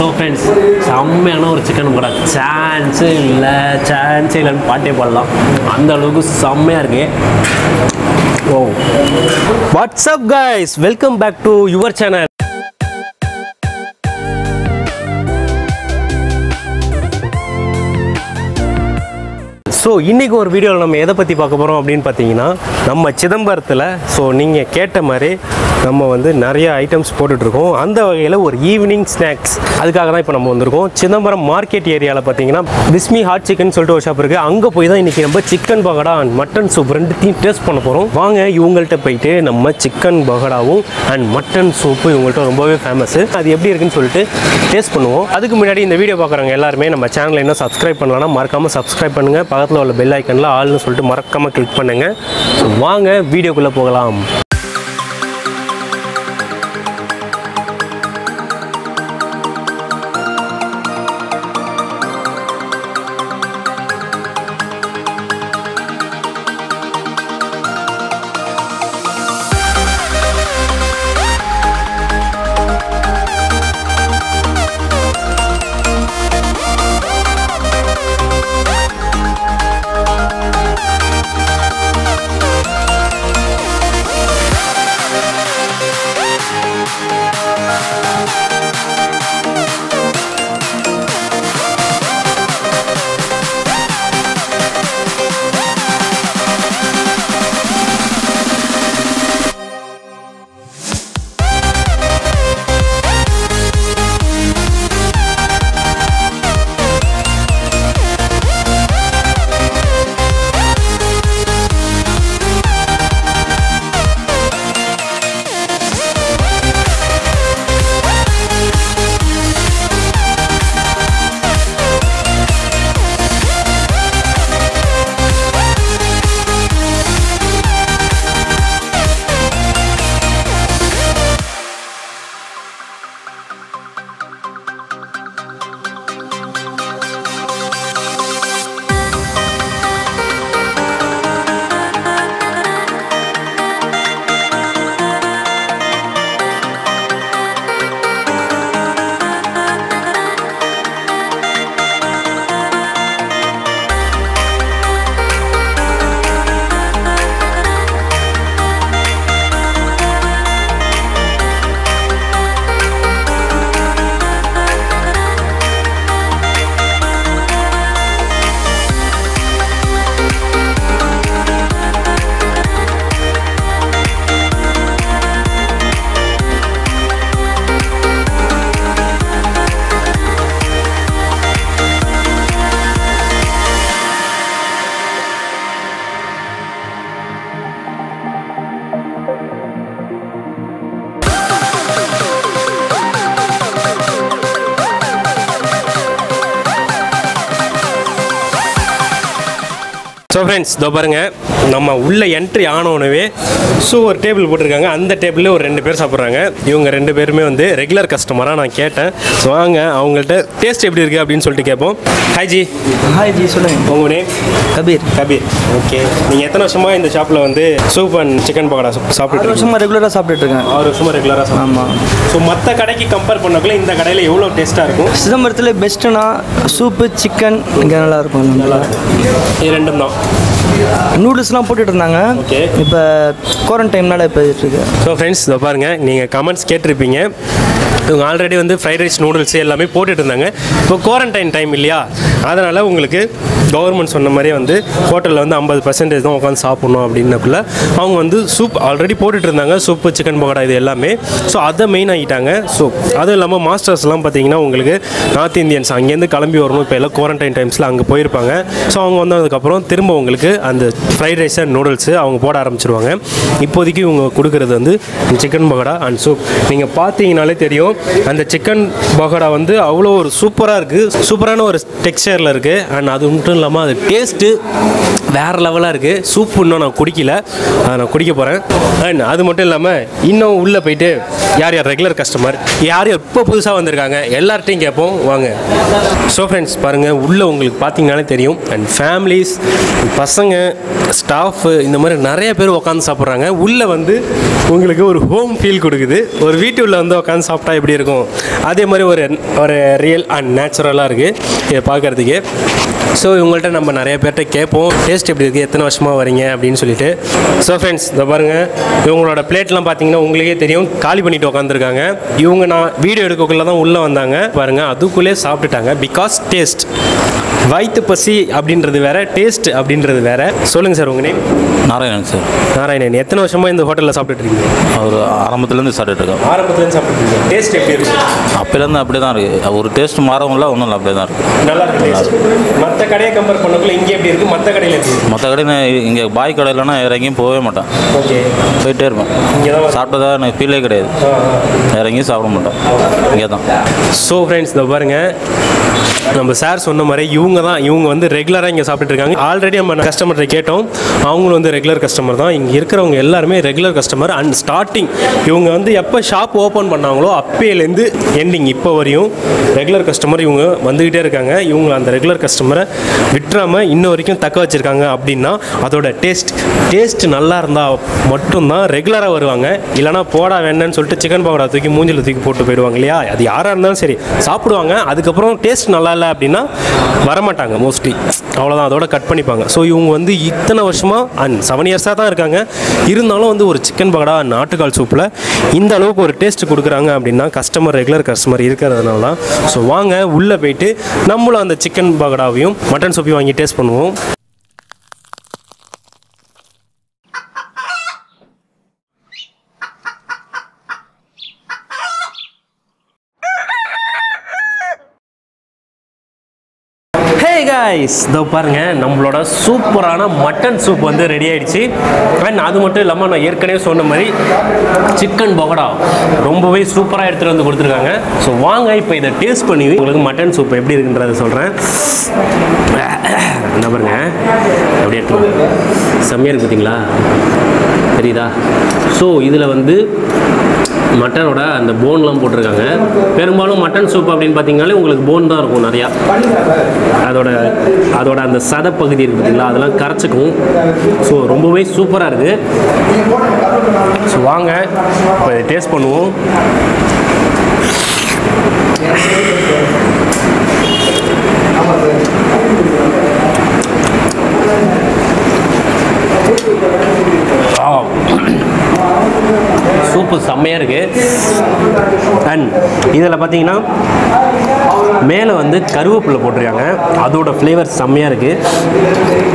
So friends, sammeyana or chicken poda chance illa paate podalam andha alavukku sammaya irukke. Wow, what's up guys, welcome back to your channel. So இன்னைக்கு ஒரு வீடியோல நம்ம எதை பத்தி பார்க்க போறோம் அப்படினு பாத்தீங்கன்னா நம்ம சிதம்பரத்துல சோ நீங்க கேட்ட மாதிரி நம்ம வந்து நிறைய ஐட்டम्स போட்டுட்டு இருக்கோம். அந்த வகையில ஒரு ஈவினிங் ஸ்நாக்ஸ் அதுக்காக தான் இப்போ நம்ம வந்திருக்கோம். சிதம்பரம் மார்க்கெட் ஏரியால பாத்தீங்கன்னா பிஸ்மி ஹாட் சிக்கன் சொல்லிட்டு ஒரு ஷாப் இருக்கு. அங்க போய் தான் இன்னைக்கு நம்ம chicken pakoda and mutton soup ரெண்டுத்தையும் டேஸ்ட் பண்ண போறோம். வாங்க இவங்கள்ட்ட போய்ட்டு நம்ம சிக்கன் பகடாவும் and மட்டன் சூப் இவங்கள்ட்ட ரொம்பவே ஃபேமஸ். அது எப்படி இருக்குன்னு சொல்லிட்டு டேஸ்ட் பண்ணுவோம். அதுக்கு முன்னாடி இந்த வீடியோ பார்க்கறவங்க எல்லாரும் நம்ம சேனலை என்ன சப்ஸ்கிரைப் பண்ணலனா மறக்காம சப்ஸ்கிரைப் பண்ணுங்க. பக்கத்துல உள்ள பெல் ஐகான்ல ஆல் னு சொல்லிட்டு மறக்காம கிளிக் பண்ணுங்க. சோ வாங்க வீடியோக்குள்ள போகலாம். So friends, do parunga நம்ம உள்ள என்ட்ரி ஆனோனவே சோ ஒரு டேபிள் போட்டுருக்காங்க. அந்த டேபிள்ல ஒரு ரெண்டு பேர் சாப்பிடுறாங்க. இவங்க ரெண்டு பேருமே வந்து ரெகுலர் கஸ்டமரா நான் கேட்டேன். சோ வாங்க அவங்கள்ட்ட டேஸ்ட் எப்படி இருக்கு அப்படினு சொல்லிட்டு கேப்போம். ஹாய் ஜி சொல்லுங்க. உங்க நேம்? கபீர். ஓகே. நீங்க எத்தனை வருஷமா இந்த ஷாப்ல வந்து சூப் அண்ட் சிக்கன் பகடா சாப்பிட்டு இருக்கீங்க? ரெகுலரா சாப்பிட்டு இருக்கேன். 6 வருஷமா ரெகுலரா சாப்பிடுமா? சோ மத்த கடைக்கு கம்பேர் பண்ணக்குள்ள இந்த கடையில எவ்வளவு டேஸ்டா இருக்கும்? சிதம்பரத்துல பெஸ்ட்னா சூப் சிக்கன் இங்க நல்லா இருக்கும். இது ரெண்டும் தான். நூடுல்ஸ்லாம் போட்டுட்டு இருந்தாங்க. இப்போ குவாரண்டைம்னால இப்போ இருக்கு. ஸோ ஃப்ரெண்ட்ஸ் இதை பாருங்கள், நீங்கள் கமெண்ட்ஸ் கேட்டிருப்பீங்க. இவங்க ஆல்ரெடி வந்து ஃப்ரைட் ரைஸ் நூடுல்ஸ் எல்லாமே போட்டுட்டு இருந்தாங்க. இப்போ குவாரண்டைன் டைம் இல்லையா, அதனால் உங்களுக்கு கவர்மெண்ட் சொன்ன மாதிரியே வந்து ஹோட்டலில் வந்து 50% தான் உட்காந்து சாப்பிட்ணும் அப்படின்னக்குள்ள அவங்க வந்து சூப் ஆல்ரெடி போட்டுட்டு இருந்தாங்க. சூப்பு சிக்கன் பகோடா இது எல்லாமே ஸோ அதை மெயின் ஆகிட்டாங்க. ஸோ அதுவும் இல்லாமல் மாஸ்டர்ஸ்லாம் பார்த்தீங்கன்னா உங்களுக்கு நார்த் இந்தியன்ஸ் அங்கேருந்து கிளம்பி வரணும். இப்போ எல்லாம் குவாரண்டைன் டைம்ஸில் அங்கே போயிருப்பாங்க. ஸோ அவங்க வந்ததுக்கப்புறம் திரும்ப உங்களுக்கு அந்த ஃப்ரைட் ரைஸ் அண்ட் நூடுல்ஸு அவங்க போட ஆரம்பிச்சிருவாங்க. இப்போதைக்கு இவங்க கொடுக்குறது வந்து சிக்கன் பகோடா அண்ட் சூப். நீங்கள் பார்த்தீங்கனாலே தெரியும் அந்த சிக்கன் பகோடா வந்து அவ்வளோ ஒரு சூப்பராக இருக்குது. சூப்பரான ஒரு டெக்ஸ்சரில் இருக்குது. அண்ட் அது மட்டும் இல்லாமல் அது டேஸ்ட்டு வேறு லெவலாக இருக்குது. சூப் இன்னும் நான் குடிக்கல, அதை நான் குடிக்க போகிறேன். அண்ட் அது மட்டும் இல்லாமல் இன்னும் உள்ளே போயிட்டு யார் ரெகுலர் கஸ்டமர் யார் இப்போ புதுசாக வந்திருக்காங்க எல்லார்ட்டையும் கேட்போம் வாங்க. ஸோ ஃப்ரெண்ட்ஸ் பாருங்கள், உள்ளே உங்களுக்கு பார்த்தீங்கன்னாலே தெரியும். அண்ட் ஃபேமிலிஸ் பசங்க ஸ்டாஃப் இந்த மாதிரி நிறைய பேர் உட்காந்து சாப்பிட்றாங்க. உள்ளே வந்து உங்களுக்கு ஒரு ஹோம் ஃபீல் கொடுக்குது. ஒரு வீட்டு உள்ளே வந்து உட்காந்து சாப்பிட்டா எப்படி இருக்கும் அதே மாதிரி ஒரு ரியல் அண்ட் நேச்சுரலாக இருக்குது இதை பார்க்குறதுக்கு. ஸோ இவங்கள்ட்ட நம்ம நிறைய பேர்கிட்ட கேட்போம் டேஸ்ட் எப்படி இருக்குது, எத்தனை வருஷமாக வரீங்க அப்படின்னு சொல்லிட்டு. ஸோ ஃப்ரெண்ட்ஸ் இதை பாருங்கள், இவங்களோட பிளேட்லாம் பார்த்தீங்கன்னா உங்களுக்கே தெரியும் காலி பண்ணிட்டு உட்காந்துருக்காங்க. இவங்க நான் வீடியோ எடுக்கக்குள்ளே தான் உள்ளே வந்தாங்க பாருங்கள், அதுக்குள்ளே சாப்பிட்டுட்டாங்க. பிகாஸ் டேஸ்ட் வயிற்று பசி அப்படின்றது வேற, டேஸ்ட் அப்படின்றது வேற. சொல்லுங்க சார், உங்க நேம்? நாராயணன் சார். நாராயணன், எத்தனை வருஷமா இந்த ஹோட்டலில் சாப்பிட்டுட்டு இருக்கீங்க? அவர் ஆரம்பத்துலேருந்து சாப்பிட்டுட்டு இருக்கோம். ஆரம்பத்துலேருந்து சாப்பிட்டுட்டு இருக்கீங்க. டேஸ்ட் எப்படி இருக்கு? அப்போலேருந்து அப்படியே தான் இருக்குது, ஒரு டேஸ்ட் மாறவங்கள ஒன்றும் இல்லை, அப்படியே தான் இருக்குது. நல்லா இருக்குது. மற்ற கடையை கம்பேர் பண்ணக்குள்ள இங்கே எப்படி இருக்குது? மற்ற கடையில் இருக்குது. மற்ற கடையில் இங்கே பாய் கடையிலனா இறங்கியும் போகவே மாட்டேன். ஓகே, போயிட்டே இருப்பேன். இங்கே தான் சாப்பிட்டதா எனக்கு ஃபீலே கிடையாது, இறங்கியும் சாப்பிட மாட்டேன், இங்கே தான். ஸோ ஃப்ரெண்ட்ஸ் இதை பாருங்கள், நம்ம சார் சொன்ன மாதிரி இவங்க வந்து ரெகுலராக இங்கே சாப்பிட்டுட்டு இருக்காங்க. ஆல்ரெடி நம்ம கஸ்டமர்கிட்ட கேட்டோம், அவங்களும் வந்து ரெகுலர் கஸ்டமர் தான். இங்கே இருக்கிறவங்க எல்லாருமே ரெகுலர் கஸ்டமர். அண்ட் ஸ்டார்டிங் இவங்க வந்து எப்போ ஷாப் ஓப்பன் பண்ணாங்களோ அப்போலேருந்து எண்டிங் இப்போ வரையும் ரெகுலர் கஸ்டமர் இவங்க வந்துக்கிட்டே இருக்காங்க. இவங்க அந்த ரெகுலர் கஸ்டமரை விட்டுறாமல் இன்ன வரைக்கும் தக்க வச்சுருக்காங்க. அப்படின்னா அதோட டேஸ்ட் நல்லா இருந்தால் மட்டும்தான் ரெகுலராக வருவாங்க. இல்லைனா போடா வேண்டான்னு சொல்லிட்டு சிக்கன் பவுடா தூக்கி மூஞ்சில் தூக்கி போட்டு போயிடுவாங்க இல்லையா. அது யாராக இருந்தாலும் சரி சாப்பிடுவாங்க, அதுக்கப்புறம் டேஸ்ட் நல்லா இல்லை அப்படின்னா வரமாட்டாங்க மோஸ்ட்லி, அவ்வளோதான், அதோட கட் பண்ணிப்பாங்க. ஸோ இவங்க வந்து இத்தனை வருஷமாக அண்ட் 7 இயர்ஸாக தான் இருக்காங்க. இருந்தாலும் வந்து ஒரு சிக்கன் பகடா நாட்டுக்கால் சூப்பில் இந்த அளவுக்கு ஒரு டேஸ்ட் கொடுக்குறாங்க அப்படின்னா கஸ்டமர் ரெகுலர் கஸ்டமர் இருக்கிறதுனால தான். ஸோ வாங்க உள்ளே போயிட்டு நம்மளும் அந்த சிக்கன் பகடாவையும் மட்டன் சூப்பையும் வாங்கி டேஸ்ட் பண்ணுவோம். இதோ பாருங்க, நம்மளோட சூப்பரான மட்டன் சூப் வந்து ரெடி ஆயிடுச்சு. அண்ட் அது மட்டும் இல்லாமல் நான் ஏற்கனவே சொன்ன மாதிரி சிக்கன் பகோடா ரொம்பவே சூப்பராக எடுத்துகிட்டு வந்து கொடுத்துருக்காங்க. ஸோ வாங்க இப்போ இதை டேஸ்ட் பண்ணி உங்களுக்கு மட்டன் சூப் எப்படி இருக்குன்றத சொல்கிறேன். என்ன பாருங்க, அப்படியே செம்மையாக இருக்குது பார்த்தீங்களா, தெரியுதா? ஸோ இதில் வந்து மட்டனோட அந்த போன்லாம் போட்டிருக்காங்க. பெரும்பாலும் மட்டன் சூப் அப்படின்னு பார்த்தீங்கன்னாலே உங்களுக்கு போன் தான் இருக்கும் நிறையா. அதோட அந்த சதை பகுதி இருக்குது பார்த்தீங்களா, அதெல்லாம் கரைச்சிக்கும். ஸோ ரொம்பவே சூப்பராக இருக்குது. ஸோ வாங்க இப்போ டேஸ்ட் பண்ணுவோம். சூப்பு செம்மையாக இருக்குது. அண்ட் இதில் பார்த்தீங்கன்னா மேலே வந்து கருவேப்பிலை போட்டிருக்காங்க, அதோட ஃப்ளேவர் செம்மையாக இருக்குது.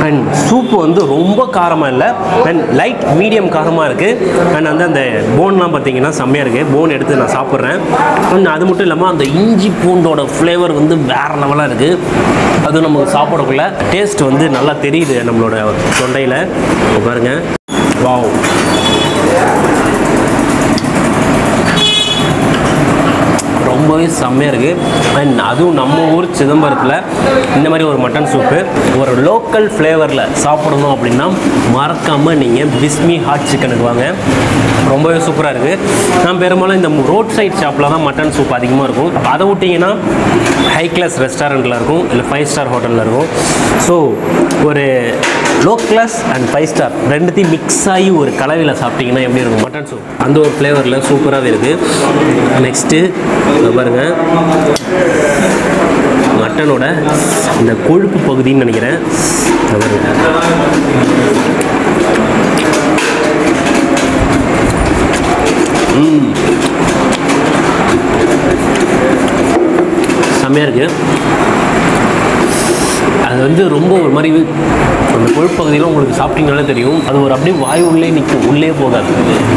அண்ட் சூப்பு வந்து ரொம்ப காரமாக இல்லை, அண்ட் லைட் மீடியம் காரமாக இருக்குது. அண்ட் வந்து அந்த போன்லாம் பார்த்தீங்கன்னா செம்மையாக இருக்குது. போன் எடுத்து நான் சாப்பிட்றேன். அண்ட் அது மட்டும் இல்லாமல் அந்த இஞ்சி பூண்டோட ஃப்ளேவர் வந்து வேறு லெவலாக இருக்குது. அது நமக்கு சாப்பிடக்குள்ள டேஸ்ட் வந்து நல்லா தெரியுது நம்மளோட தொண்டையில். பாருங்க, வாவ், ரொம்பவே செம்மையாக இருக்குது. அண்ட் அதுவும் நம்ம ஊர் சிதம்பரத்தில் இந்த மாதிரி ஒரு மட்டன் சூப்பு ஒரு லோக்கல் ஃப்ளேவரில் சாப்பிடணும் அப்படின்னா மறக்காமல் நீங்கள் பிஸ்மி ஹாட் சிக்கனுக்கு வாங்க, ரொம்பவே சூப்பராக இருக்குது. நான் பெரும்பாலும் இந்த ரோட் சைட் ஷாப்பில் தான் மட்டன் சூப் அதிகமாக இருக்கும். அதை விட்டிங்கன்னா ஹை கிளாஸ் ரெஸ்டாரண்ட்டில் இருக்கும், இல்லை 5 ஸ்டார் ஹோட்டலில் இருக்கும். ஸோ ஒரு லோ கிளாஸ் அண்ட் 5 ஸ்டார் ரெண்டுத்தையும் மிக்ஸ் ஆகி ஒரு கலவையில் சாப்பிட்டிங்கன்னா எப்படி இருக்கும் மட்டன் சூப், அந்த ஒரு ஃப்ளேவரில் சூப்பராகவே இருக்குது. நெக்ஸ்ட்டு பாருங்கள், மட்டனோட இந்த கொழுப்பு பகுதின்னு நினைக்கிறேன். செம்மையாக இருக்குது. அது வந்து ரொம்ப ஒரு மாதிரி அந்த கொழுப்பகுதியில் உங்களுக்கு சாப்பிட்டிங்கனாலே தெரியும், அது ஒரு அப்படியே வாய் உள்ளே நிற்கும், உள்ளே போகாது.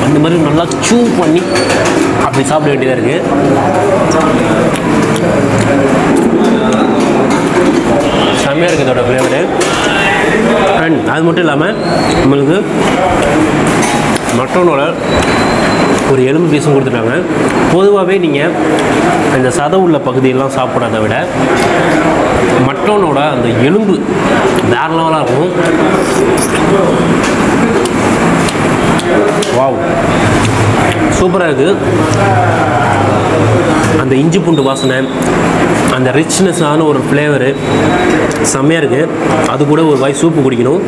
அந்த மாதிரி நல்லா சூ பண்ணி அப்படி சாப்பிட வேண்டியதாக இருக்குது. செம்மையாக இருக்குது இதோட ஃப்ளேவரு. அண்ட் அது மட்டும் இல்லாமல் நம்மளுக்கு மட்டனோட ஒரு எலும்பு பீஸும் கொடுத்துட்டாங்க. பொதுவாகவே நீங்கள் இந்த சதை உள்ள பகுதியெல்லாம் சாப்பிடாத விட மட்டனோட அந்த எலும்பு வேறு லெவலாக இருக்கும். வாவ், சூப்பராக இருக்குது. அந்த இஞ்சி பூண்டு வாசனை, அந்த ரிச்னஸான ஒரு ஃப்ளேவரு செம்மையாக இருக்குது. அது கூட ஒரு வாய் சூப்பு குடிக்கணும்.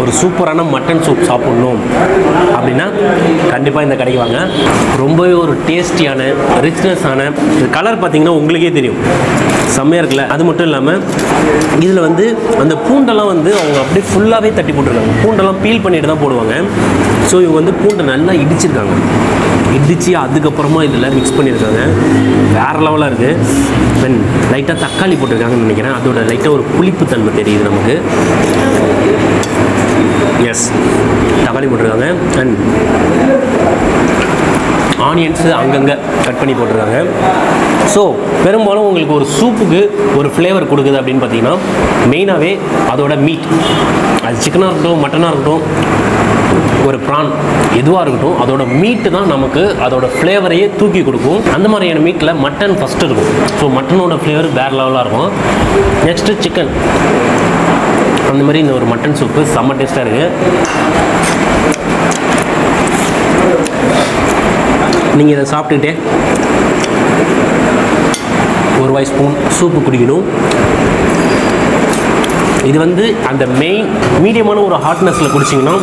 ஒரு சூப்பரான மட்டன் சூப் சாப்பிடணும் அப்படினா கண்டிப்பா இந்த கடைக்கு வாங்க ரொம்பவே ஒரு டேஸ்டியான ரிச்னஸான கலர் பாத்தீங்கன்னா உங்களுக்கே தெரியும் செமையா இருக்குல அது மட்டும் இல்லாம இதுல வந்து அந்த பூண்டெல்லாம் வந்து அவங்க அப்படியே ஃபுல்லாவே தட்டி போட்டுறாங்க பூண்டெல்லாம் பீல் பண்ணிட்டு தான் போடுவாங்க சோ இவங்க வந்து பூண்டை நல்லா இடிச்சிருக்காங்க இடிச்சி அதுக்கு அப்புறமா இதெல்லாம் mix பண்ணிருக்காங்க வேற லெவலா இருக்கு தென் லைட்டா தக்காளி போட்டுருக்காங்க நினைக்கிறேன் அதோட லைட்டா ஒரு புளிப்பு தன்மை தெரியுது நமக்கு yes தக்காளி போட்டுருக்காங்க and ஆனியன்ஸ் அங்கங்க கட் பண்ணி போட்டுருக்காங்க சோ பெரும்பாலும் உங்களுக்கு ஒரு சூப்புக்கு ஒரு ஃப்ளேவர் கொடுக்குது அப்படினு பாத்தீங்கன்னா மெயினாவே அதோட மீட் அது சிக்கனா இருக்கட்டும் மட்டனா இருக்கட்டும் ஒரு பிரான் எதுவா இருக்கட்டும் அதோட மீட் தான் நமக்கு அதோட ஃப்ளேவரையே தூக்கி கொடுக்கும் அந்த மாதிரியான மீட்ல மட்டன் ஃபர்ஸ்ட் இருக்கும் சோ மட்டனோட ஃப்ளேவர் வேற லெவலா இருக்கும் நெக்ஸ்ட் சிக்கன் அந்த மாதிரி இந்த ஒரு மட்டன் சூப் செம டேஸ்டா இருக்கு நீங்க இத சாப்பிட்டுட்டே ஒரு வாய் ஸ்பூன் சூப் குடிக்கணும் இது வந்து அந்த மெயின் மீடியமான ஒரு ஹாட்னஸ்ல குடிச்சீங்கன்னா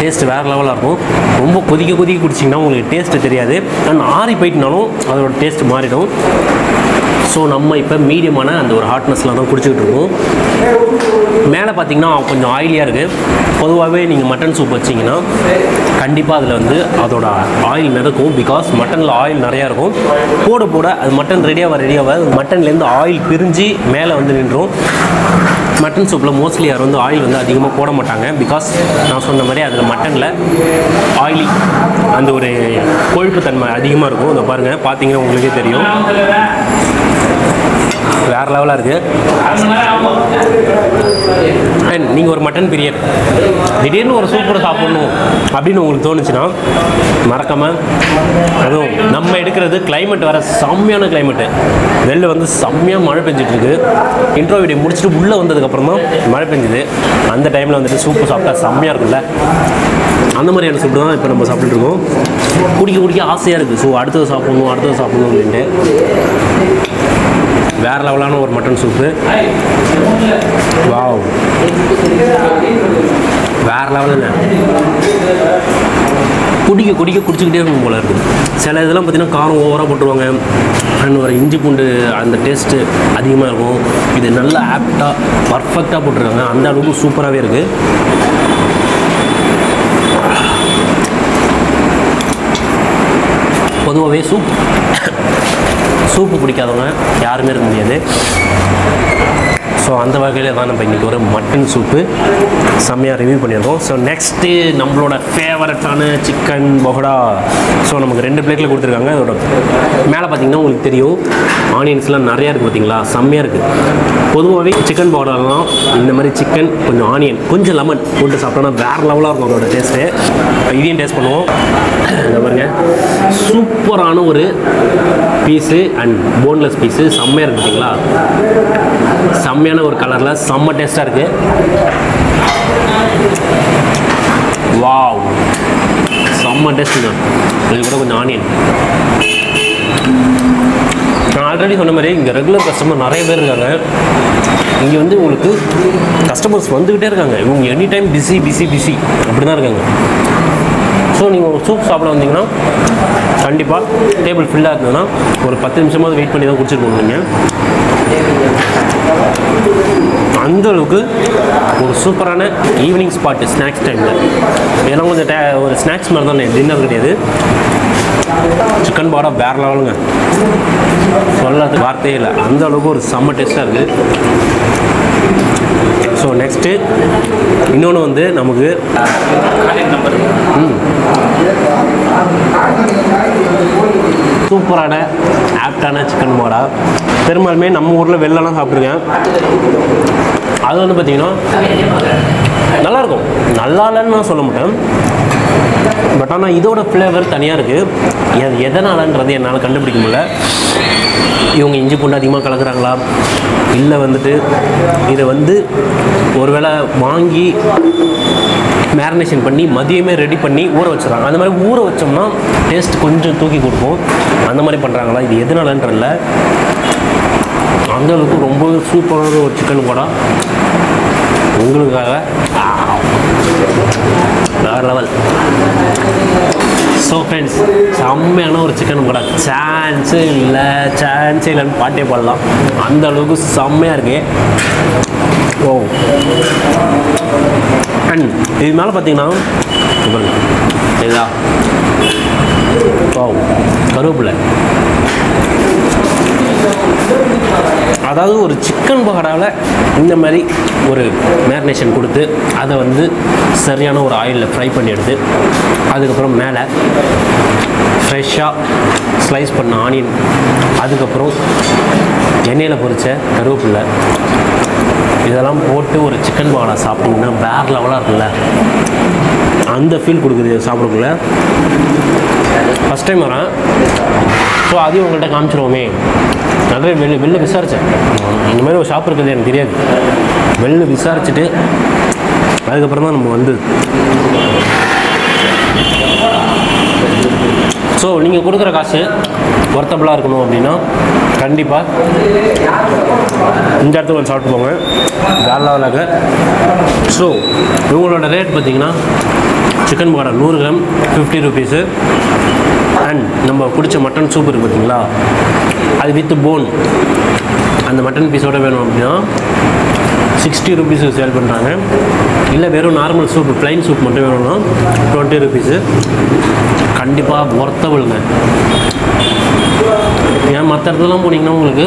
டேஸ்ட் வேற லெவலா இருக்கும் ரொம்ப கொதிக்க கொதிக்க குடிச்சீங்கன்னா உங்களுக்கு டேஸ்ட் தெரியாது அண்ட் ஆறி போயிட்டனாலும் அதோட டேஸ்ட் மாறிடும் சோ நம்ம இப்ப மீடியமான அந்த ஒரு ஹாட்னஸ்ல தான் குடிச்சிட்டு இருக்கோம் மேல பாத்தீங்கன்னா கொஞ்சம் ஆயிலியா இருக்கு பொதுவாவே நீங்க மட்டன் சூப் வச்சீங்கன்னா கண்டிப்பா அதுல வந்து அதோட ஆயில் நடக்கும் because மட்டன்ல ஆயில் நிறைய இருக்கும் போட போட அது மட்டன் ரெடியா வர மட்டன்ல இருந்து ஆயில் பிரிஞ்சி மேல வந்து நின்றோம் மட்டன் சூப்ல மோஸ்ட்லி யாரும் வந்து ஆயில் வந்து அதிகமா போட மாட்டாங்க because நான் சொன்ன மாதிரி அதுல மட்டன்ல ஆயிலி அந்த ஒரு கொழுப்பு தன்மை அதிகமா இருக்கும் இத பாருங்க பாத்தீங்கன்னா உங்களுக்கே தெரியும் வேற லெவலா இருக்கு and நீங்க ஒரு மட்டன் பிரியர் திடீர்னு ஒரு சூப்பரா சாப்பிடணும் அப்படினு உங்களுக்கு தோணுச்சுனா மறக்காம அதுவும் நம்ம எடுக்கிறது climate வர சாமியான climate வெள்ள வந்து சாமியா மழை பெஞ்சிட்டு இருக்கு இன்ட்ரோ வீடியோ முடிச்சிட்டு உள்ள வந்ததுக்கு அப்புறமா மழை பெஞ்சது அந்த டைம்ல வந்துட்டு சூப்பு சாப்பிட்டா சாமியா இருக்கும்ல அந்த மாதிரியான சூப் தான் இப்போ நம்ம சாப்பிட்டு இருக்கோம் குடிக்க ஆசையா இருக்கு சோ அடுத்து சாப்பிடணும் அப்படினு வேற லெவலான ஒரு மட்டன் சூப்பு வாவ் வேற லெவல்ல குடிச்சிக்கிட்டே இருக்கும் போல இருக்கு சில இதெல்லாம் பார்த்தீங்கன்னா காரம் ஓவராக போட்டுருவாங்க அண்ட் ஒரு இஞ்சி பூண்டு அந்த டேஸ்ட்டு அதிகமாக இருக்கும் இது நல்லா ஆப்டாக பர்ஃபெக்டாக போட்டுருக்காங்க அந்த அளவுக்கு சூப்பராகவே இருக்கு பொதுவாகவே சூப்பு பிடிக்காதவங்க யாருமே இருக்க முடியாது ஸோ அந்த வகையில் தான் நம்ம இன்றைக்கி ஒரு மட்டன் சூப்பு செம்மையாக ரிவ்யூ பண்ணியிருக்கோம் ஸோ நெக்ஸ்ட்டு நம்மளோட ஃபேவரட்டான சிக்கன் பகோடா ஸோ நமக்கு 2 பிளேட்டில் கொடுத்துருக்காங்க அதோட மேலே பார்த்திங்கன்னா உங்களுக்கு தெரியும் ஆனியன்ஸ்லாம் நிறையா இருக்குது பார்த்திங்களா செம்மையாக இருக்குது பொதுவாகவே சிக்கன் பகோடாலாம் இந்த மாதிரி சிக்கன் கொஞ்சம் ஆனியன் கொஞ்சம் லெமன் போட்டு சாப்பிட்டோன்னா வேறு லெவலாக இருக்கும் அதோட டேஸ்ட்டு இதையும் டேஸ்ட் பண்ணுவோம் பாருங்க சூப்பரான ஒரு பீஸு அண்ட் போன்லெஸ் பீஸு செம்மையாக இருக்குது பார்த்திங்களா செம்மையான ஒரு கலர்ல செம்ம டேஸ்டா இருக்கு வாவ் செம்ம டேஸ்ட் இது கூட கொஞ்சம் ஆனியன் நான் ஆல்ரெடி சொன்ன மாதிரி இங்கே ரெகுலர் கஸ்டமர் நிறைய பேர் இருக்காங்க இங்கே வந்து உங்களுக்கு கஸ்டமர்ஸ் வந்துக்கிட்டே இருக்காங்க இவங்க எனி டைம் பிஸி அப்படி தான் இருக்காங்க ஸோ நீங்கள் ஒரு சூப் சாப்பிட வந்தீங்கன்னா கண்டிப்பாக டேபிள் ஃபில்லாக இருந்ததுன்னா ஒரு 10 நிமிஷமாவது வெயிட் பண்ணி தான் குடிச்சிருக்கோம் நீங்கள் அந்த அளவுக்கு ஒரு சூப்பரான ஈவினிங் ஸ்பாட்டு ஸ்நாக்ஸ் டைமில் ஏன்னா கொஞ்சம் ஒரு ஸ்நாக்ஸ் மாதிரி தானே டின்னர் கிடையாது சிக்கன் பகோடா வேற லெவலுங்க சொல்லாத வார்த்தையே இல்லை அந்த அளவுக்கு ஒரு செம்ம டேஸ்டாக இருக்குது ஸோ நெக்ஸ்ட்டு இன்னொன்று வந்து நமக்கு சூப்பரான ஆப்டான சிக்கன் பகோடா பெரும்பாலுமே நம்ம ஊரில் வெளிலலாம் சாப்பிட்ருக்கேன் அது வந்து பார்த்தீங்கன்னா நல்லாயிருக்கும் நல்லா இல்லைன்னு நான் சொல்ல மாட்டேன் பட் ஆனால் இதோட ஃப்ளேவர் தனியாக இருக்குது அது எதனாலன்றது என்னால் கண்டுபிடிக்க முடியல இவங்க இஞ்சி பூண்டு அதிகமாக கலக்குறாங்களா இல்லை வந்துட்டு இதை வந்து ஒருவேளை வாங்கி மேரினேஷன் பண்ணி மதியமே ரெடி பண்ணி ஊற வச்சுறாங்க அந்த மாதிரி ஊற வச்சோம்னா டேஸ்ட் கொஞ்சம் தூக்கி கொடுக்கும் அந்த மாதிரி பண்ணுறாங்களா இது எதனாலன்றதில்ல அந்தளவுக்கு ரொம்ப சூப்பரான ஒரு சிக்கன் பகோடா உங்களுக்காக வேறு லெவல். ஸோ ஃப்ரெண்ட்ஸ், செம்மையான ஒரு சிக்கன் படம். சான்ஸு இல்லை, சான்ஸே இல்லைன்னு பாட்டே பாடலாம், அந்த அளவுக்கு செம்மையாக இருக்குது. ஓ, அண்ட் இது மேலே பார்த்தீங்கன்னா இதுதான் ஓ கருவேப்பிலை. அதாவது ஒரு சிக்கன் பகடாவில் இந்த மாதிரி ஒரு மேரினேஷன் கொடுத்து அதை வந்து சரியான ஒரு ஆயிலில் ஃப்ரை பண்ணி எடுத்து அதுக்கப்புறம் மேலே ஃப்ரெஷ்ஷாக ஸ்லைஸ் பண்ண ஆனியன், அதுக்கப்புறம் எண்ணெயில் பொரித்த கருவேப்பிலை, இதெல்லாம் போட்டு ஒரு சிக்கன் பகடா சாப்பிட்டிங்கன்னா வேறு லெவலாக இருக்குல்ல, அந்த ஃபீல் கொடுக்குது சாப்பிடக்குள்ள. ஃபஸ்ட் டைம் வரேன், ஸோ அதையும் உங்கள்கிட்ட காமிச்சிடுவோமே. நிறைய வெளில விசாரித்தேன், இந்த மாதிரி ஒரு ஷாப் இருக்குது எனக்கு தெரியாது, வெளில விசாரிச்சுட்டு அதுக்கப்புறம் தான் நம்ம வந்து. ஸோ நீங்கள் கொடுக்குற காசு ஒர்த்தபுளாக இருக்கணும் அப்படின்னா கண்டிப்பாக இந்த இடத்துல வந்து சாப்பிட்டு போங்க, வேலாவலாக. ஸோ இவங்களோட ரேட் பார்த்திங்கன்னா chicken pakoda 100 gram 50 rupees. And நம்ம பிடிச்ச மட்டன் சூப் இருக்குது பார்த்திங்களா, அது வித் போன் அந்த மட்டன் பீஸோடு வேணும் அப்படின்னா 60 ரூபீஸு சேல் பண்ணுறாங்க. இல்லை வெறும் நார்மல் சூப்பு ப்ளைன் சூப் மட்டும் வேணும்னா 20 ரூபீஸு. கண்டிப்பாக ஒர்த்தபுளுங்க. ஏன் மற்ற இடத்துலலாம் போனீங்கன்னா உங்களுக்கு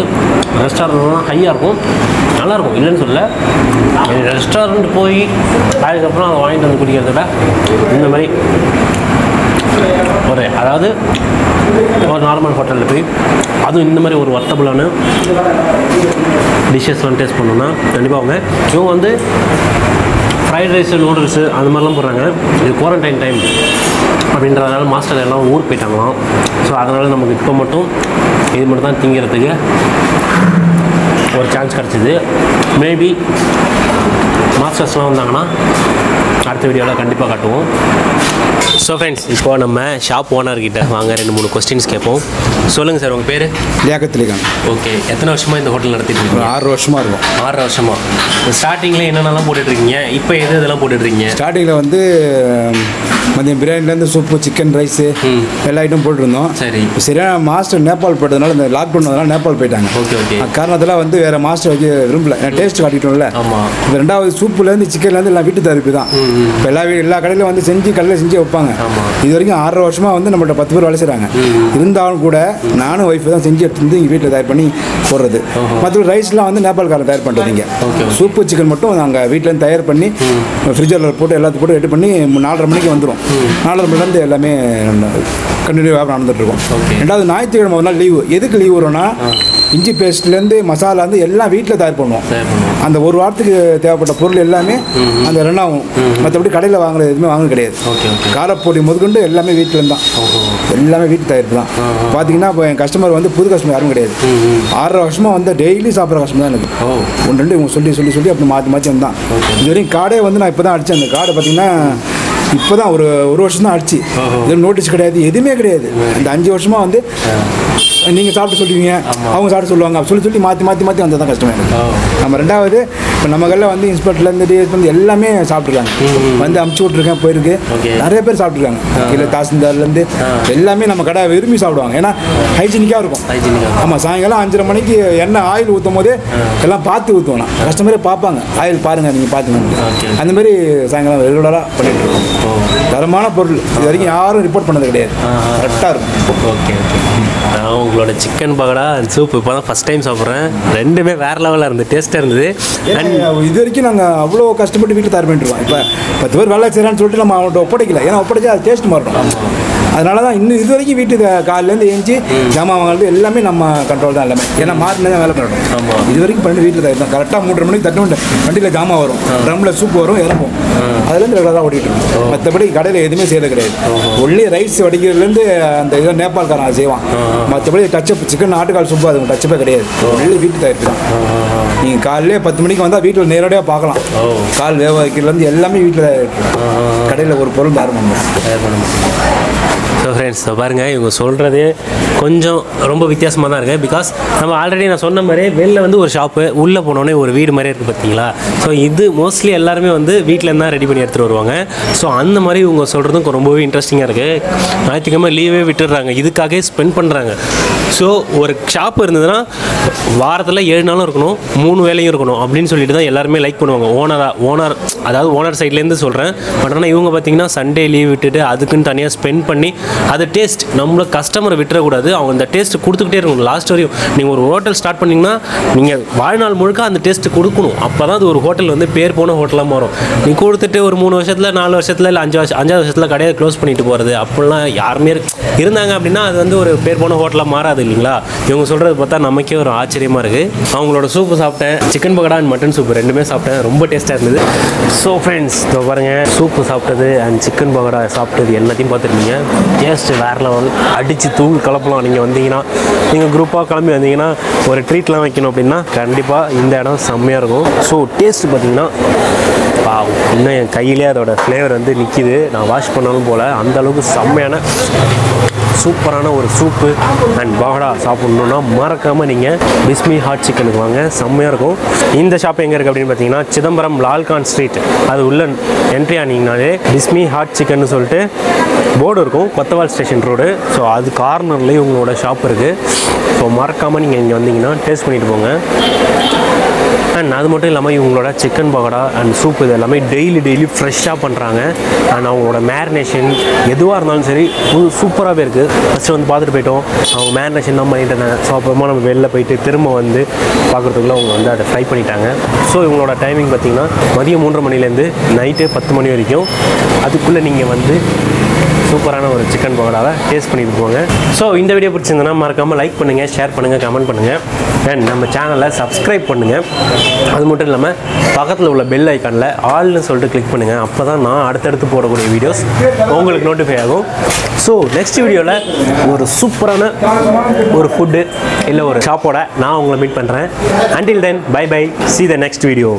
ரெஸ்டாரண்ட்லாம் ஹையாக இருக்கும், நல்லாயிருக்கும், இல்லைன்னு சொல்ல. ரெஸ்டாரண்ட் போய் அதுக்கப்புறம் அதை வாங்கிட்டு வந்து குடிக்கிறத விட இந்த மாதிரி ஒரு அதாவது ஒரு நார்மல் ஹோட்டலில் போய் அதுவும் இந்த மாதிரி ஒரு ஒர்த்தபுளான டிஷ்ஷஸ்லாம் டேஸ்ட் பண்ணோன்னா கண்டிப்பாக அவங்க. இவங்க வந்து ஃப்ரைட் ரைஸு, நூடுல்ஸு அந்த மாதிரிலாம் போடுறாங்க. இது குவாரண்டைன் டைம் அப்படின்றதுனால மாஸ்டர் எல்லாம் ஊருக்கு போயிட்டாங்களாம். ஸோ அதனால் நமக்கு இப்போ மட்டும் இது மட்டும் தான் திங்கிறதுக்கு ஒரு சான்ஸ் கிடச்சிது. மேபி மாஸ்டர்ஸ்லாம் வந்தாங்கன்னா அடுத்த வீடியோவில் கண்டிப்பாக காட்டுவோம். ஸோ ஃப்ரெண்ட்ஸ், இப்போது நம்ம ஷாப் ஓனர்கிட்ட வாங்க 2-3 கொஸ்டின்ஸ் கேட்போம். சொல்லுங்கள் சார், உங்கள் பேர்? ஏகத்திலிகான். ஓகே, எத்தனை வருஷமாக இந்த ஹோட்டல் நடத்திட்டு இருக்கீங்க? 6 வருஷமாக இருக்கும். 6 வருஷமாக. ஸ்டார்டிங்கில் என்னென்னலாம் போட்டுட்ருக்கீங்க, இப்போ எது இதெல்லாம் போட்டுட்ருக்கீங்க? ஸ்டார்டிங்கில் வந்து மதியம் பிரியாணிலேருந்து சூப்பு, சிக்கன் ரைஸு எல்லா ஐட்டம் போட்டுருந்தோம். சரி, சரியான மாஸ்டர் நேபாள் போட்டதுனால இந்த லாக்டவுன் அதனால் நேபாள் போயிட்டாங்க. Okay okay. காரணத்தில் வந்து வேறு மாஸ்டர் வைக்க விரும்பல, டேஸ்ட் காட்டிட்டோம்ல. ஆமாம். இப்போ 2வது சூப்புலேருந்து சிக்கன்லேருந்து எல்லாம் வீட்டு தரப்பு தான். இப்போ எல்லா கடையிலும் வந்து கடையில் செஞ்சு வைப்பாங்க. இது வரைக்கும் 6 வருஷமாக வந்து நம்மள்ட்ட 10 பேர் வேலை செய்கிறாங்க. இருந்தாலும் கூட நானும் ஒய்ஃபு தான் செஞ்சு எடுத்துருந்து இங்கே வீட்டில் தயார் பண்ணி போடுறது. மற்றபடி ரைஸ்லாம் வந்து நேபாள்காரில் தயார் பண்ணுறதுங்க. சூப்பு சிக்கன் மட்டும் நாங்கள் வீட்டிலேருந்து தயார் பண்ணி ஃப்ரிட்ஜில் போட்டு எல்லாத்தையும் போட்டு ரெடி பண்ணி 4:30 மணிக்கு வந்துடும். 4:30 மணிலேருந்து எல்லாமே கண்டினியூவாக நடந்துட்டு இருக்கோம். ரெண்டாவது ஞாயிற்றுக்கிழமை ஒரு நாள் லீவு. எதுக்கு லீவ் வரும்னா இஞ்சி பேஸ்ட்லேருந்து மசாலாந்து எல்லாம் வீட்டில் தயார் பண்ணுவோம். அந்த ஒரு வாரத்துக்கு தேவைப்பட்ட பொருள் எல்லாமே அந்த ரன் ஆகும். மற்றபடி கடையில் வாங்குறது எதுவுமே வாங்க கிடையாது. காரப்பொடி முதற்கொண்டு எல்லாமே வீட்டில் தான், எல்லாமே வீட்டு தயாரிப்பு தான். பார்த்தீங்கன்னா இப்போ என் கஸ்டமர் வந்து புது கஸ்டமர் யாரும் கிடையாது. 6 வருஷமாக வந்து டெய்லி சாப்பிட்ற கஸ்டமர் தான் எனக்கு. 1-2 இவங்க சொல்லி சொல்லி சொல்லி அப்படி மாற்றி வந்தான். இது வரைக்கும் காடே வந்து நான் இப்போ தான் அடித்தேன். அந்த காடை பார்த்தீங்கன்னா இப்போ தான் ஒரு வருஷம் தான் ஆச்சு. இது நோட்டீஸ் கிடையாது, எதுவுமே கிடையாது. இந்த 5 வருஷமாக வந்து நீங்கள் சாப்பிட்டு சொல்லுவீங்க, அவங்க சாப்பிட்டு சொல்லுவாங்க, அப்படி சொல்லி மாற்றி வந்தால் தான் கஷ்டமாக இருக்குது நம்ம. ரெண்டாவது இப்போ நம்ம கல்ல வந்து இன்ஸ்பெக்டர்லேருந்து டிஎஸ்பி வந்து எல்லாமே சாப்பிட்ருக்காங்க, வந்து அமுச்சு விட்ருக்கேன், போயிருக்கு. நிறைய பேர் சாப்பிட்ருக்காங்க. இல்லை தாசில்தார்லேருந்து எல்லாமே நம்ம கடை விரும்பி சாப்பிடுவாங்க, ஏன்னா ஹைஜீனிக்காக இருக்கும். ஆமாம், சாயங்காலம் 5:30 மணிக்கு எண்ணெய் ஆயில் ஊற்றும் போதே எல்லாம் பார்த்து ஊற்றுவோம். கஸ்டமரே பார்ப்பாங்க, ஆயில் பாருங்கள், நீங்கள் பார்த்துக்கோங்க. அந்தமாரி சாயங்காலம் ரெகுலராக பண்ணிகிட்டு இருக்கோம். தரமான பொருள் இது வரைக்கும் யாரும் ரிப்போர்ட் பண்ணது கிடையாது, கரெக்டாக இருக்கும். Okay okay. நான் உங்களோட சிக்கன் பகோடா சூப் இப்போ தான் ஃபஸ்ட் டைம் சாப்பிட்றேன். ரெண்டுமே வேறு லெவலாக இருந்தது, டேஸ்ட்டாக இருந்தது. இது வரைக்கும் நாங்கள் அவ்வளோ கஷ்டப்பட்டு வீட்டில் தயார் பண்ணிட்டுருவோம். இப்போ 10 பேர் வேலை செய்கிறான்னு சொல்லிட்டு நம்ம அவங்கள்ட்ட ஒப்படைக்கல, ஏன்னா ஒப்படைச்சா அது டேஸ்ட் மாறணும். அதனால தான் இன்னும் இது வரைக்கும் வீட்டுக்கு காலையிலேருந்து எழுந்து ஜாமான் வாங்குறது எல்லாமே நம்ம கண்ட்ரோல் தான் எல்லாமே, ஏன்னா மாறினா தான் வேலை பண்ணணும். இது வரைக்கும் பண்ணி வீட்டில் தான் கரெக்டாக 3:30 மணிக்கு தட்டு வண்டியில் ஜாமான் வரும், ட்ரம்மில் சூப் வரும், இறங்கும். அதுலேருந்து ரெகுலராக ஓட்டிகிட்டு இருக்கோம். மற்றபடி கடையில் எதுவுமே செய்யறது கிடையாது. ஒன்லி ரைஸ் வடிக்கிறதுலேருந்து அந்த இதாக நேபாள்காரன் அதை செய்வான். மற்றபடி டச்சப் சிக்கன் ஆட்டுக்கால் சூப்பு அது டச்சப்பே கிடையாது, ஒன்லி வீட்டு தயாரிப்பு தான். நீங்கள் காலையிலே 10 மணிக்கு வந்தால் வீட்டில் நேரடியாக பார்க்கலாம். கால் வேக வைக்கிறதுலேருந்து எல்லாமே வீட்டில் தயாரிப்பு, கடையில் ஒரு பொருள் தயார் பண்ணணும். So friends, பாருங்க இவங்க சொல்றது கொஞ்சம் ரொம்ப வித்தியாசமா தான் இருக்கு. பிகாஸ் நம்ம ஆல்ரெடி நான் சொன்ன மாதிரி வெளியில வந்து ஒரு ஷாப், உள்ள போனோனே ஒரு வீடு மாதிரி இருக்கு பாத்தீங்களா. சோ இது மோஸ்ட்லி எல்லாரும் வந்து வீட்ல இருந்தா ரெடி பண்ணி எடுத்துட்டு வருவாங்க. சோ அந்த மாதிரி இவங்க சொல்றதும் ரொம்பவே இன்ட்ரஸ்டிங்கா இருக்கு. ஞாயிற்றுக்கிழமை லீவே விட்டுறாங்க, இதுக்காகவே ஸ்பெண்ட் பண்றாங்க. சோ ஒரு ஷாப் இருந்ததுன்னா வாரத்துல 7 நாளும் இருக்கணும், 3 வேளையும் இருக்கணும் அப்படினு சொல்லிட்டு தான் எல்லாரும் லைக் பண்ணுவாங்க. ஓனர் அதாவது ஓனர் சைடுல இருந்து சொல்றேன். பட் ஆனா இவங்க பாத்தீங்கன்னா சண்டே லீவ் விட்டுட்டு அதுக்குன்னு தனியா ஸ்பெண்ட் பண்ணி அது டேஸ்ட் நம்மள கஸ்டமரை விட்டுற கூடாது, அவங்க அந்த டேஸ்ட் கொடுத்துக்கிட்டே இருக்கணும் லாஸ்ட் வரையும். நீங்கள் ஒரு ஹோட்டல் ஸ்டார்ட் பண்ணிங்கன்னா நீங்கள் வாழ்நாள் முழுக்க அந்த டேஸ்ட் கொடுக்கணும், அப்போ தான் அது ஒரு ஹோட்டல் வந்து பேர் போன ஹோட்டலாக மாறும். நீ கொடுத்துட்டு ஒரு 3 வருஷத்தில் 4 வருஷத்தில் இல்லை 5 வருஷத்தில் கடையை க்ளோஸ் பண்ணிட்டு போகிறது அப்படிலாம் யாருமே இருந்தாங்க அப்படின்னா அது வந்து ஒரு பேர் போன ஹோட்டலாக மாறாது இல்லைங்களா. இவங்க சொல்கிறது பார்த்தா நமக்கே ஒரு ஆச்சரியமாக இருக்குது. அவங்களோட சூப்பு சாப்பிட்டேன், chicken pakoda and mutton soup ரெண்டுமே சாப்பிட்டேன், ரொம்ப டேஸ்ட்டாக இருந்தது. ஸோ ஃப்ரெண்ட்ஸ் இதோ பாருங்கள், சூப்பு சாப்பிட்டது அண்ட் சிக்கன் பக்கோடா சாப்பிட்டது எல்லாத்தையும் பார்த்துருக்கீங்க. டேஸ்ட் வேறு லெவல், அடித்து தூள் கலப்பலாம். நீங்கள் வந்தீங்கன்னா, நீங்கள் குரூப்பாக கிளம்பி வந்தீங்கன்னா ஒரு ட்ரீட்லாம் வைக்கணும் அப்படின்னா கண்டிப்பாக இந்த இடம் செம்மையாக இருக்கும். ஸோ டேஸ்ட்டு பார்த்திங்கன்னா இன்னும் என் கையிலே அதோட ஃப்ளேவர் வந்து நிற்கிது, நான் வாஷ் பண்ணாலும் போல். அந்தளவுக்கு செம்மையான சூப்பரான ஒரு சூப்பு அண்ட் பகோடா சாப்பிட்ணுன்னா மறக்காமல் நீங்கள் பிஸ்மி ஹாட் சிக்கனுக்கு வாங்க, செம்மையாக இருக்கும். இந்த ஷாப் எங்கே இருக்குது அப்படின்னு பார்த்தீங்கன்னா சிதம்பரம் லால்கான் ஸ்ட்ரீட், அது உள்ள என்ட்ரி ஆனீங்கனாலே பிஸ்மி ஹாட் சிக்கன்னு சொல்லிட்டு போர்டு இருக்கும், கொத்தவால் ஸ்டேஷன் ரோடு. ஸோ அது கார்னர்லேயே உங்களோட ஷாப் இருக்குது. ஸோ மறக்காமல் நீங்கள் இங்கே வந்தீங்கன்னா டேஸ்ட் பண்ணிட்டு போங்க. அண்ட் அது மட்டும் இல்லாமல் இவங்களோட சிக்கன் பகோடா அண்ட் சூப் இது எல்லாமே டெய்லி ஃப்ரெஷ்ஷாக பண்ணுறாங்க. அண்ட் அவங்களோட மேரினேஷன் எதுவாக இருந்தாலும் சரி சூப்பராகவே இருக்குது. ஃபஸ்ட்டு வந்து பார்த்துட்டு போயிட்டோம், அவங்க மேரினேஷன் தான் பண்ணிட்டு இருந்தாங்க. ஸோ அப்புறமா நம்ம வெளில போயிட்டு திரும்ப வந்து பார்க்குறதுக்குள்ள அவங்க வந்து அதை ஃப்ரை பண்ணிட்டாங்க. ஸோ இவங்களோட டைமிங் பார்த்திங்கன்னா மதியம் 3 மணிலேருந்து நைட்டு 10 மணி வரைக்கும். அதுக்குள்ளே நீங்கள் வந்து சூப்பரான ஒரு சிக்கன் பகோடாவை டேஸ்ட் பண்ணிட்டு போங்க. ஸோ இந்த வீடியோ பிடிச்சிருந்தனா மறக்காமல் லைக் பண்ணுங்கள், ஷேர் பண்ணுங்கள், கமெண்ட் பண்ணுங்கள் அண்ட் நம்ம சேனலை சப்ஸ்கிரைப் பண்ணுங்கள். அது மட்டும் இல்லாமல் பக்கத்தில் உள்ள பெல் ஐக்கானில் ஆல்னு சொல்லிட்டு கிளிக் பண்ணுங்கள், அப்போ தான் நான் அடுத்தடுத்து போடக்கூடிய வீடியோஸ் உங்களுக்கு நோட்டிஃபை ஆகும். ஸோ நெக்ஸ்ட் வீடியோவில் ஒரு சூப்பரான ஒரு ஃபுட்டு இல்லை ஒரு ஷாப்போட நான் உங்களை மீட் பண்ணுறேன். Until then bye bye, see the next video.